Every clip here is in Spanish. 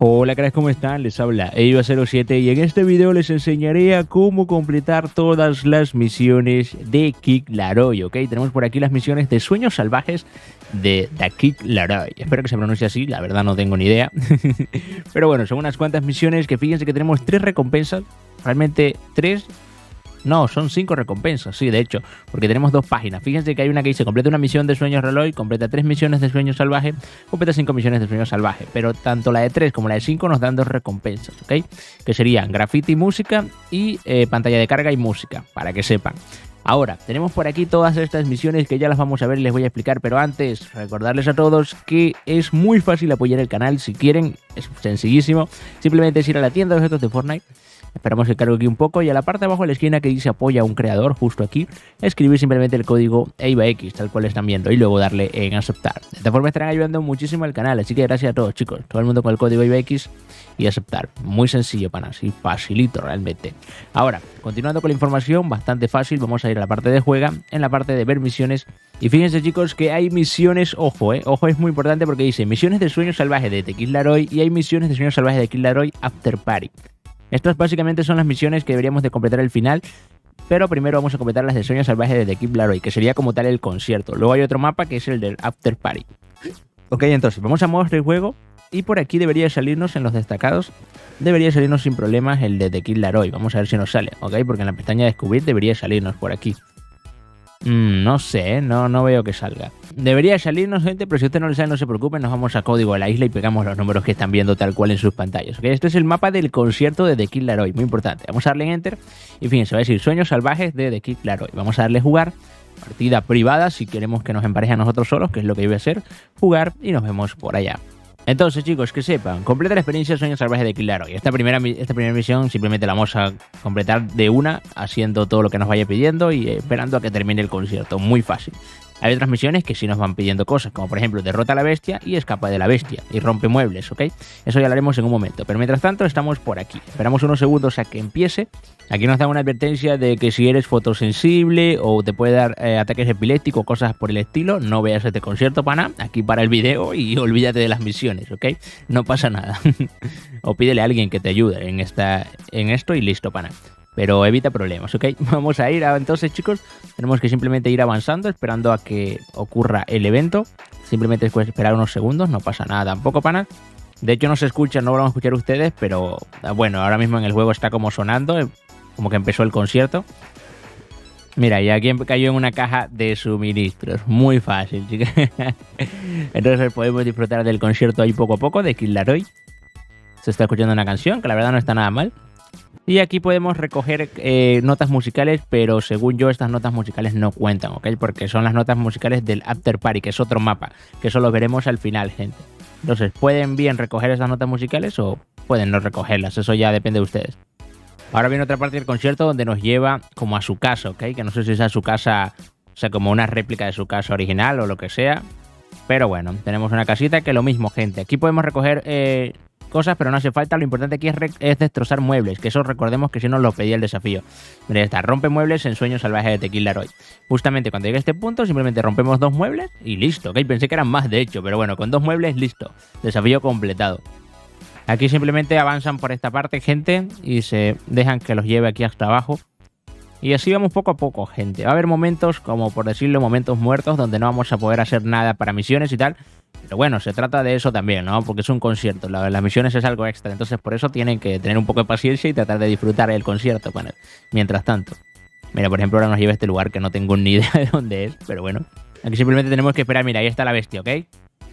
Hola cracks, ¿cómo están? Les habla EIVA07 y en este video les enseñaré a cómo completar todas las misiones de Kid LAROI, ¿ok? Tenemos por aquí las misiones de Sueños Salvajes de The Kid LAROI. Espero que se pronuncie así, la verdad no tengo ni idea. Pero bueno, son unas cuantas misiones que fíjense que tenemos 3 recompensas, realmente 3. No, son 5 recompensas, sí, de hecho, porque tenemos 2 páginas. Fíjense que hay una que dice, completa una misión de Sueños LAROI, completa 3 misiones de Sueños Salvajes, completa 5 misiones de Sueños Salvajes. Pero tanto la de 3 como la de 5 nos dan 2 recompensas, ¿ok? Que serían graffiti, música y pantalla de carga y música, para que sepan. Ahora, tenemos por aquí todas estas misiones que ya las vamos a ver y les voy a explicar, pero antes recordarles a todos que es muy fácil apoyar el canal si quieren, es sencillísimo, simplemente es ir a la tienda de objetos de Fortnite, esperamos que cargue aquí un poco y a la parte de abajo de la esquina que dice apoya a un creador, justo aquí, escribir simplemente el código EIVAX, tal cual están viendo, y luego darle en aceptar. De esta forma estarán ayudando muchísimo al canal, así que gracias a todos chicos, todo el mundo con el código EIVAX y aceptar. Muy sencillo, panas, y facilito realmente. Ahora, continuando con la información, bastante fácil, vamos a ir a la parte de juega, en la parte de ver misiones. Y fíjense chicos que hay misiones, ojo es muy importante porque dice misiones de Sueños Salvajes de The Kid LAROI y hay misiones de Sueños Salvajes de The Kid LAROI Afterparty. Estas básicamente son las misiones que deberíamos de completar al final, pero primero vamos a completar las de Sueños Salvajes de The Kid LAROI, que sería como tal el concierto. Luego hay otro mapa que es el del Afterparty. Ok, entonces vamos a modos de juego. Y por aquí debería salirnos en los destacados, debería salirnos sin problemas el de The Kid LAROI. Vamos a ver si nos sale, ¿ok? Porque en la pestaña de descubrir debería salirnos por aquí. No sé, no veo que salga. Debería salirnos, gente, pero si a usted no le sale no se preocupen, nos vamos a código de la isla y pegamos los números que están viendo tal cual en sus pantallas, ¿ok? Este es el mapa del concierto de The Kid LAROI, muy importante. Vamos a darle en Enter y fíjense, va a decir Sueños Salvajes de The Kid LAROI. Vamos a darle Jugar. Partida privada si queremos que nos empareje a nosotros solos, que es lo que yo voy a hacer. Jugar y nos vemos por allá. Entonces chicos, que sepan, completa la experiencia de Sueños Salvajes de Kid LAROI. Esta primera misión simplemente la vamos a completar de una, haciendo todo lo que nos vaya pidiendo y esperando a que termine el concierto, muy fácil. Hay otras misiones que sí nos van pidiendo cosas, como por ejemplo derrota a la bestia y escapa de la bestia y rompe muebles, ¿ok? Eso ya lo haremos en un momento, pero mientras tanto estamos por aquí. Esperamos unos segundos a que empiece. Aquí nos dan una advertencia de que si eres fotosensible o te puede dar ataques epilépticos, cosas por el estilo, no veas este concierto, pana. Aquí para el video y olvídate de las misiones, ¿ok? No pasa nada. O pídele a alguien que te ayude en esto y listo, pana. Pero evita problemas, ¿ok? Vamos a ir entonces, chicos, tenemos que simplemente ir avanzando, esperando a que ocurra el evento. Simplemente después de esperar unos segundos, no pasa nada tampoco, panas. De hecho, no se escucha, no lo van a escuchar ustedes, pero bueno, ahora mismo en el juego está como sonando, como que empezó el concierto. Mira, y aquí cayó en una caja de suministros. Muy fácil, chicas. Entonces podemos disfrutar del concierto ahí poco a poco, de Kid LAROI. Se está escuchando una canción, que la verdad no está nada mal. Y aquí podemos recoger notas musicales, pero según yo estas notas musicales no cuentan, ¿ok? Porque son las notas musicales del Afterparty, que es otro mapa, que eso lo veremos al final, gente. Entonces, ¿pueden bien recoger esas notas musicales o pueden no recogerlas? Eso ya depende de ustedes. Ahora viene otra parte del concierto donde nos lleva como a su casa, ¿ok? Que no sé si es a su casa, o sea, como una réplica de su casa original o lo que sea. Pero bueno, tenemos una casita que lo mismo, gente. Aquí podemos recoger... cosas, pero no hace falta, lo importante aquí es destrozar muebles, que eso recordemos que si nos lo pedía el desafío. Mira, está, rompe muebles en Sueños Salvajes de Kid LAROI. Justamente cuando llegue a este punto simplemente rompemos 2 muebles y listo, ¿ok? Pensé que eran más de hecho, pero bueno, con 2 muebles listo, desafío completado. Aquí simplemente avanzan por esta parte, gente, y se dejan que los lleve aquí hasta abajo. Y así vamos poco a poco, gente. Va a haber momentos, como por decirlo, momentos muertos, donde no vamos a poder hacer nada para misiones y tal. Pero bueno, se trata de eso también, ¿no? Porque es un concierto, las misiones es algo extra. Entonces por eso tienen que tener un poco de paciencia y tratar de disfrutar el concierto con él. Mientras tanto, mira, por ejemplo, ahora nos lleva a este lugar que no tengo ni idea de dónde es. Pero bueno, aquí simplemente tenemos que esperar. Mira, ahí está la bestia, ¿ok? Ahí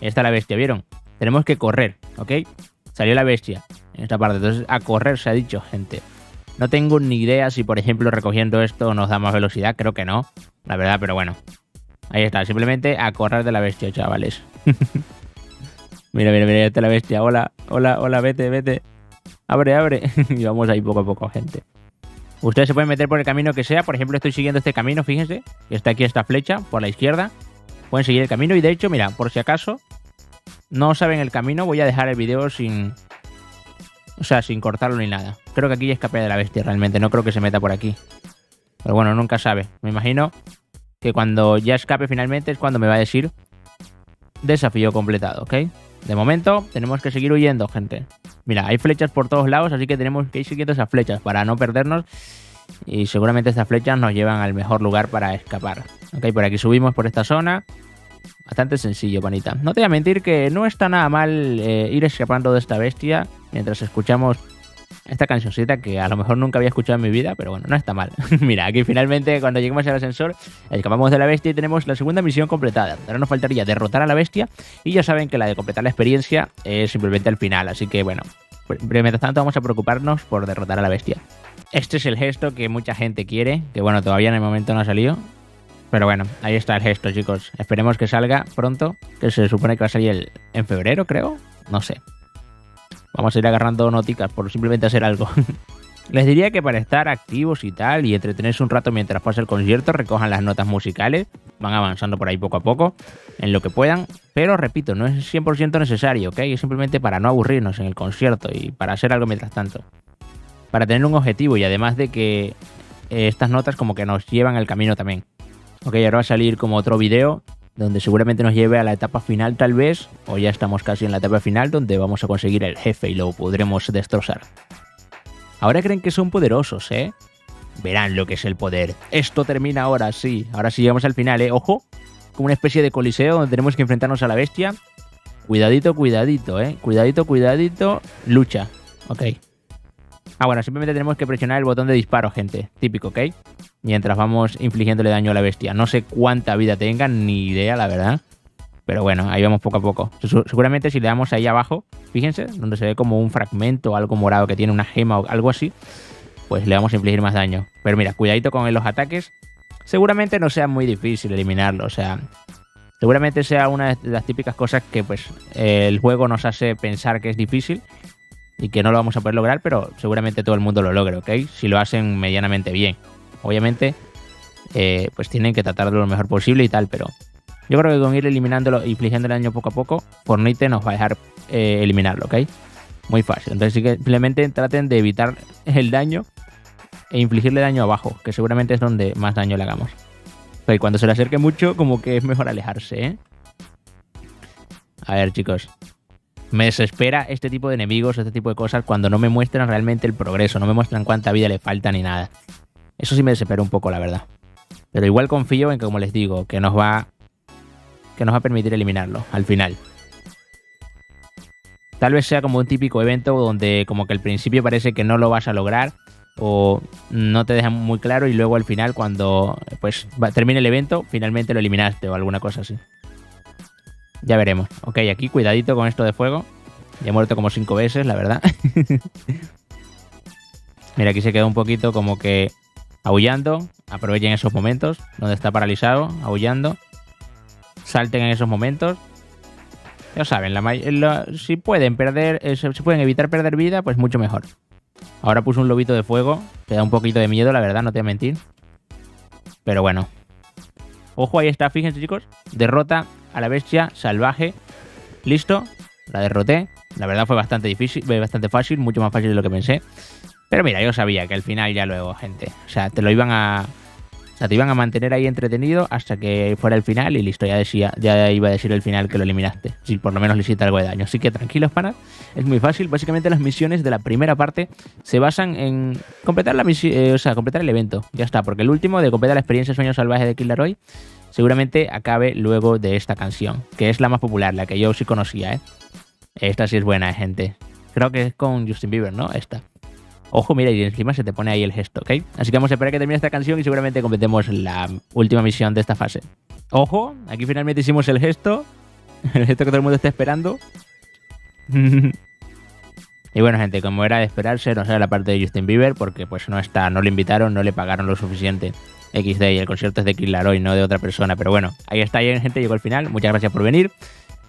está la bestia, ¿vieron? Tenemos que correr, ¿ok? Salió la bestia en esta parte. Entonces a correr se ha dicho, gente. No tengo ni idea si, por ejemplo, recogiendo esto nos da más velocidad. Creo que no, la verdad, pero bueno. Ahí está, simplemente a correr de la bestia, chavales. mira, ahí está la bestia. Hola, vete. Abre. Y vamos ahí poco a poco, gente. Ustedes se pueden meter por el camino que sea. Por ejemplo, estoy siguiendo este camino, fíjense. Que está aquí esta flecha, por la izquierda. Pueden seguir el camino y, de hecho, mira, por si acaso no saben el camino, voy a dejar el video sin... O sea, sin cortarlo ni nada. Creo que aquí ya escapé de la bestia realmente. No creo que se meta por aquí. Pero bueno, nunca sabe. Me imagino que cuando ya escape finalmente es cuando me va a decir desafío completado, ¿ok? De momento tenemos que seguir huyendo, gente. Mira, hay flechas por todos lados, así que tenemos que ir siguiendo esas flechas para no perdernos. Y seguramente estas flechas nos llevan al mejor lugar para escapar. Ok, por aquí subimos por esta zona. Bastante sencillo, panita. No te voy a mentir que no está nada mal ir escapando de esta bestia mientras escuchamos esta cancioncita que a lo mejor nunca había escuchado en mi vida, pero bueno, no está mal. Mira, aquí finalmente cuando lleguemos al ascensor escapamos de la bestia y tenemos la segunda misión completada. Ahora nos faltaría derrotar a la bestia y ya saben que la de completar la experiencia es simplemente el final, así que bueno, mientras tanto vamos a preocuparnos por derrotar a la bestia. Este es el gesto que mucha gente quiere, que bueno, todavía en el momento no ha salido. Pero bueno, ahí está el gesto, chicos. Esperemos que salga pronto, que se supone que va a salir en febrero, creo. No sé. Vamos a ir agarrando noticas por simplemente hacer algo. Les diría que para estar activos y tal, y entretenerse un rato mientras pasa el concierto, recojan las notas musicales, van avanzando por ahí poco a poco, en lo que puedan. Pero repito, no es 100% necesario, ¿ok? Es simplemente para no aburrirnos en el concierto y para hacer algo mientras tanto. Para tener un objetivo y además de que estas notas como que nos llevan al camino también. Ok, ahora va a salir como otro video donde seguramente nos lleve a la etapa final tal vez, o ya estamos casi en la etapa final donde vamos a conseguir el jefe y lo podremos destrozar. Ahora creen que son poderosos, ¿eh? Verán lo que es el poder. Esto termina ahora sí llegamos al final, ¿eh? Ojo, como una especie de coliseo donde tenemos que enfrentarnos a la bestia. Cuidadito, cuidadito, ¿eh? Cuidadito, cuidadito, lucha, ok. Ah, bueno, simplemente tenemos que presionar el botón de disparo, gente, típico, ¿ok? Mientras vamos infligiéndole daño a la bestia. No sé cuánta vida tenga, ni idea, la verdad. Pero bueno, ahí vamos poco a poco. Seguramente si le damos ahí abajo, fíjense, donde se ve como un fragmento o algo morado que tiene una gema o algo así, pues le vamos a infligir más daño. Pero mira, cuidadito con los ataques. Seguramente no sea muy difícil eliminarlo, o sea... Seguramente sea una de las típicas cosas que pues el juego nos hace pensar que es difícil y que no lo vamos a poder lograr, pero seguramente todo el mundo lo logre, ¿ok? Si lo hacen medianamente bien. Obviamente, pues tienen que tratarlo lo mejor posible y tal, pero yo creo que con ir eliminándolo y infligiendo el daño poco a poco, Fortnite nos va a dejar eliminarlo, ¿ok? Muy fácil. Entonces sí que simplemente traten de evitar el daño e infligirle daño abajo, que seguramente es donde más daño le hagamos. Y cuando se le acerque mucho, como que es mejor alejarse, ¿eh? A ver, chicos. Me desespera este tipo de enemigos, este tipo de cosas, cuando no me muestran realmente el progreso, no me muestran cuánta vida le falta ni nada. Eso sí me desespera un poco, la verdad. Pero igual confío en que, como les digo, que nos va a permitir eliminarlo al final. Tal vez sea como un típico evento donde como que al principio parece que no lo vas a lograr o no te dejan muy claro y luego al final cuando pues termine el evento finalmente lo eliminaste o alguna cosa así. Ya veremos. Ok, aquí cuidadito con esto de fuego. Ya he muerto como 5 veces, la verdad. Mira, aquí se quedó un poquito como que aullando. Aprovechen esos momentos donde está paralizado, aullando. Salten en esos momentos. Ya saben, si pueden evitar perder vida, pues mucho mejor. Ahora puse un lobito de fuego. Te da un poquito de miedo, la verdad, no te voy a mentir. Pero bueno. Ojo, ahí está, fíjense, chicos. Derrota a la bestia salvaje. Listo, la derroté. La verdad fue bastante difícil, bastante fácil, mucho más fácil de lo que pensé. Pero mira, yo sabía que al final ya luego, gente. O sea, te iban a mantener ahí entretenido hasta que fuera el final y listo, ya iba a decir el final que lo eliminaste. Si por lo menos le hiciste algo de daño. Así que tranquilos, panas, es muy fácil. Básicamente las misiones de la primera parte se basan en completar la misión, completar el evento. Ya está, porque el último de completar la experiencia Sueños Salvajes de The Kid LAROI seguramente acabe luego de esta canción, que es la más popular, la que yo sí conocía, ¿eh? Esta sí es buena, gente. Creo que es con Justin Bieber, ¿no? Esta. Ojo, mira, y encima se te pone ahí el gesto, ¿ok? Así que vamos a esperar que termine esta canción y seguramente completemos la última misión de esta fase. Ojo, aquí finalmente hicimos el gesto. El gesto que todo el mundo está esperando. Y bueno, gente, como era de esperarse, no sale la parte de Justin Bieber porque pues no está, no le invitaron, no le pagaron lo suficiente. XD, y el concierto es de Kid LAROI, no de otra persona. Pero bueno, ahí está, ya, gente, llegó al final. Muchas gracias por venir.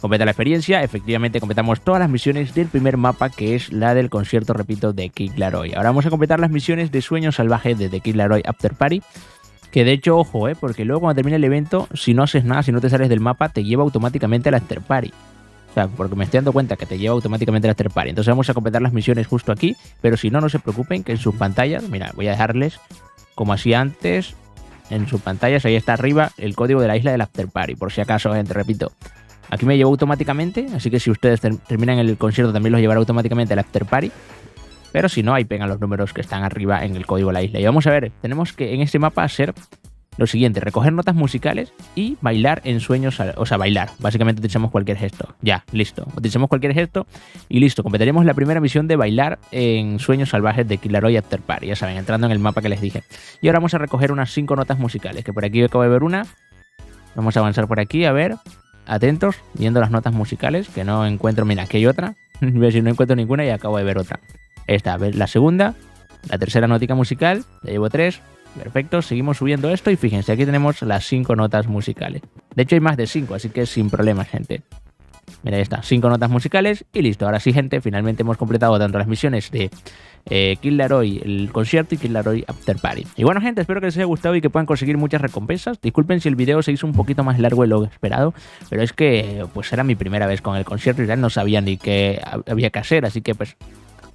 Completa la experiencia. Efectivamente, completamos todas las misiones del primer mapa, que es la del concierto, repito, de Kid LAROI. Ahora vamos a completar las misiones de Sueños Salvajes de The Kid LAROI Afterparty. Que de hecho, ojo, porque luego cuando termine el evento, si no haces nada, si no te sales del mapa, te lleva automáticamente a la Afterparty. O sea, porque me estoy dando cuenta que te lleva automáticamente a la Afterparty. Entonces vamos a completar las misiones justo aquí. Pero si no, no se preocupen, que en sus pantallas, mira, voy a dejarles como hacía antes, en sus pantallas, ahí está arriba el código de la isla del Afterparty, por si acaso, gente, repito. Aquí me llevó automáticamente, así que si ustedes terminan el concierto también los llevará automáticamente al After Party. Pero si no, ahí pegan los números que están arriba en el código de la isla. Y vamos a ver, tenemos que en este mapa hacer lo siguiente: recoger notas musicales y bailar en sueños, o sea, bailar. Básicamente utilizamos cualquier gesto. Ya, listo. Utilizamos cualquier gesto y listo. Completaremos la primera misión de bailar en Sueños Salvajes de Kid LAROI After Party. Ya saben, entrando en el mapa que les dije. Y ahora vamos a recoger unas 5 notas musicales, que por aquí yo acabo de ver una. Vamos a avanzar por aquí, a ver. Atentos, viendo las notas musicales, que no encuentro. Mira, aquí hay otra. Veo si no encuentro ninguna y acabo de ver otra. Esta, a ver, la segunda, la tercera notica musical, ya llevo 3, perfecto, seguimos subiendo esto y fíjense, aquí tenemos las 5 notas musicales. De hecho hay más de 5, así que sin problemas, gente. Mira, ahí está, 5 notas musicales y listo. Ahora sí, gente, finalmente hemos completado tanto las misiones de Kid LAROI, el concierto, y Kid LAROI After Party. Y bueno, gente, espero que les haya gustado y que puedan conseguir muchas recompensas. Disculpen si el video se hizo un poquito más largo de lo esperado, pero es que pues era mi primera vez con el concierto y ya no sabía ni qué había que hacer, así que pues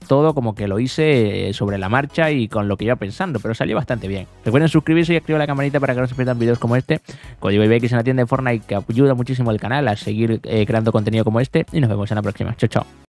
todo como que lo hice sobre la marcha y con lo que iba pensando, pero salió bastante bien. Recuerden suscribirse y activar la campanita para que no se pierdan videos como este. Código IBX en la tienda de Fortnite, que ayuda muchísimo al canal a seguir creando contenido como este, y nos vemos en la próxima. Chao, chao.